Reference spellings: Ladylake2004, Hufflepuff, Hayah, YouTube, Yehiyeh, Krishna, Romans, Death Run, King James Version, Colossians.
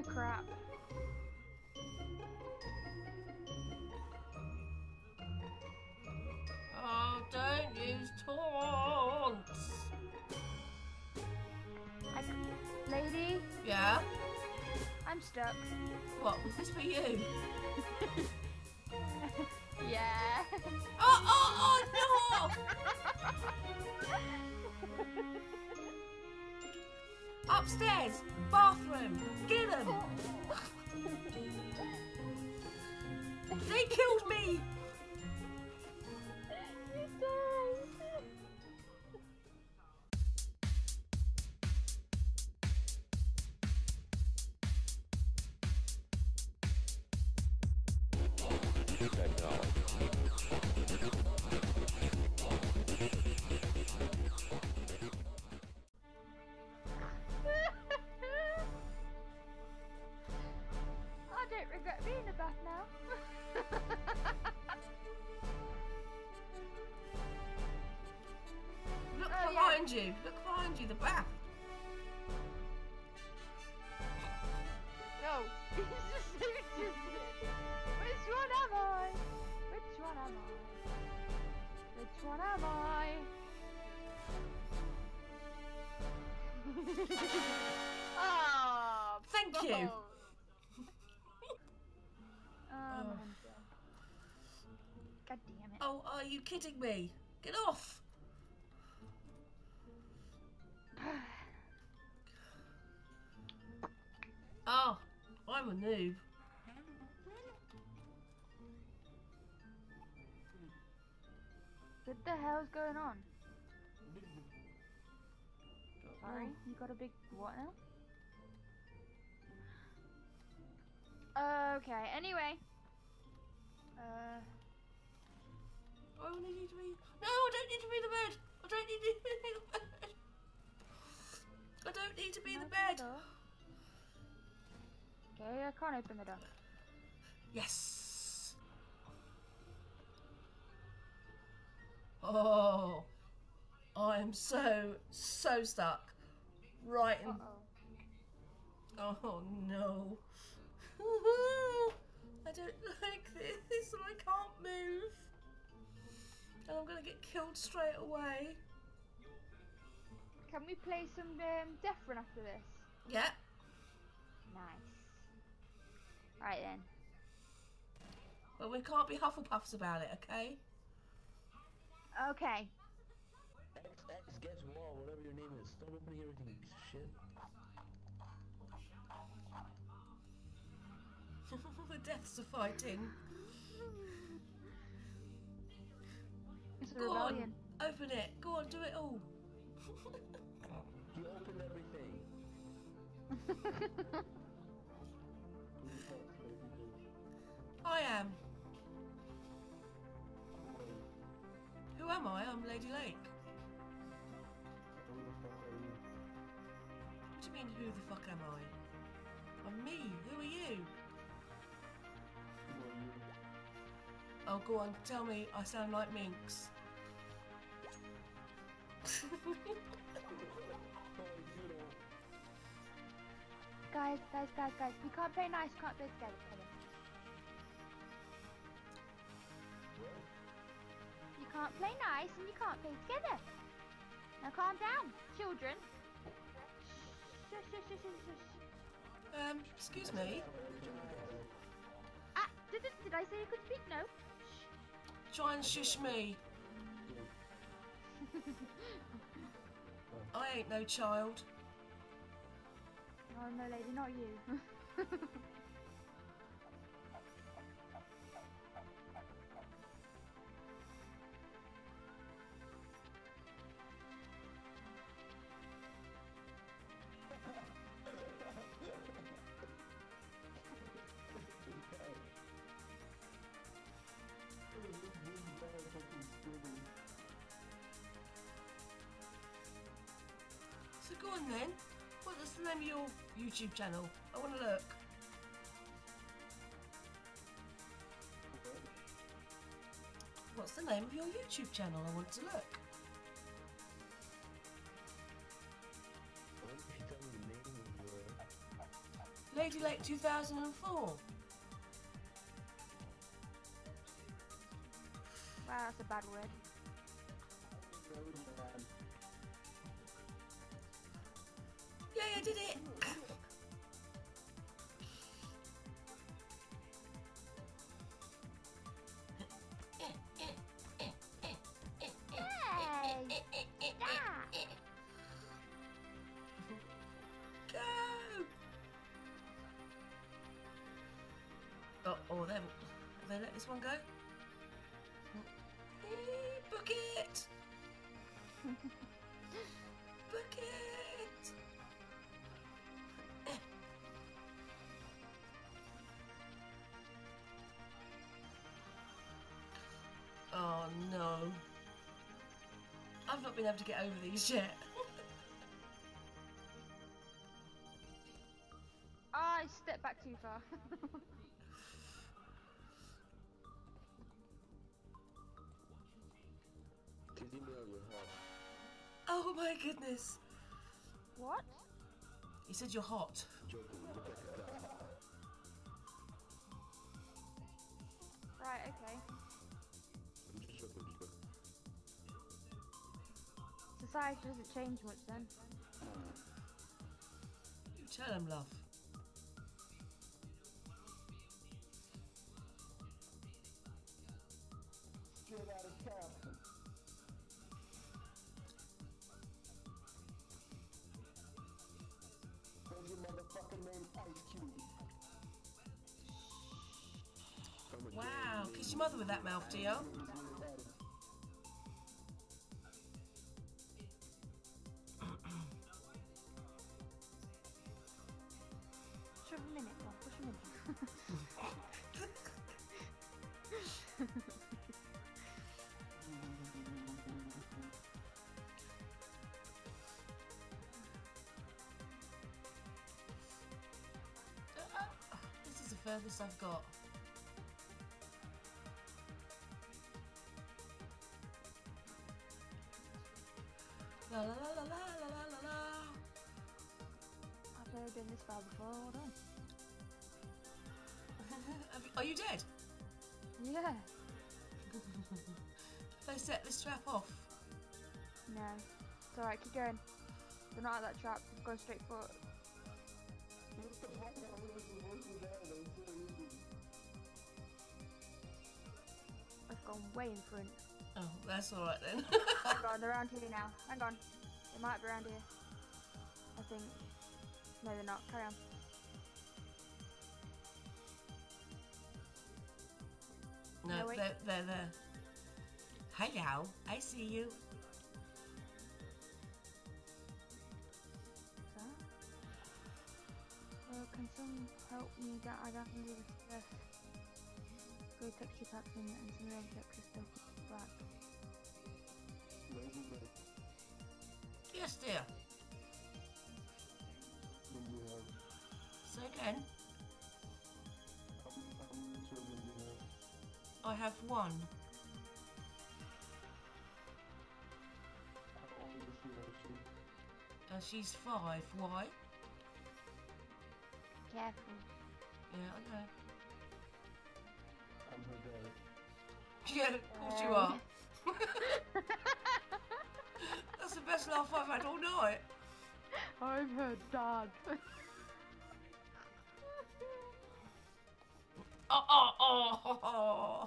Oh crap. Oh, don't use taunts. Lady? Yeah? I'm stuck. What, was this for you? Yeah. Oh no! Upstairs! Bathroom! Get them! They killed me! You died! I don't regret being a bath now. Look behind you. Look behind you. The bath. No. Which one am I? Which one am I? Which one am I? Oh, thank you. God damn it. Oh, are you kidding me? Get off! Oh, I'm a noob. What the hell's going on? Sorry, you got a big what now? Okay, anyway. I only need to read. No, I don't need to be the bed. I don't need to be the bed. I don't need to be the bed. Okay, I can't open the door. Yes. Oh, I am so stuck. Right in. Oh no. I don't like this, and I can't move. And I'm gonna get killed straight away. Can we play some Death Run after this? Yeah. Nice. Alright then. Well, we can't be Hufflepuffs about it, okay? Okay. X gets more, whatever your name is. Stop opening everything, you piece of shit. The deaths are fighting. It's go rebellion. On, open it. Go on, do it all. You opened everything. I am. Who am I? I'm Lady Lake. What do you mean, who the fuck am I? I'm me. Who are you? Oh, go on, tell me I sound like Minx. Guys, we can't play nice, can't play together. You can't play nice and you can't play together. Now calm down, children. Shush. Excuse me. Ah, did I say you could speak? No. Try and shush me. I ain't no child. Oh no, lady, not you. So go on then, what's the name of your YouTube channel? I want to look. What's the name of your YouTube channel? I want to look. Ladylake2004. Wow, that's a bad word. Yay, I did it! Yay! Yeah. Go! Oh, then have they let this one go? Book it! Book it! Oh no. I've not been able to get over these yet. I stepped back too far. Oh my goodness! What? He said you're hot. Right, okay. Society doesn't change much then. You tell him, love. Straight out of Compton. Your motherfucking name, Ice Cube. Wow, kiss your mother with that mouth, do ya? Push a minute, Bob, push a minute. This is the furthest I've got. La la la la la la la la. I've never been this far before. Hold on. Are you dead? Yeah. Have they set this trap off? No. It's alright, keep going. They're not at that trap. Go straight for it. I've gone way in front. Oh, that's alright then. Hang on, they're around here now. Hang on. They might be around here. I think. No, they're not. Carry on. No, they're there. Hello, I see you. Can someone help me get I got into this stuff? Go texture packs in and some of the extra stuff back. Yes, dear. Say again. I have one. She's 5. Why? Careful. Yeah, I know. I'm her dad. Yeah, of course you are. That's the best laugh I've had all night. I'm her dad. Oh.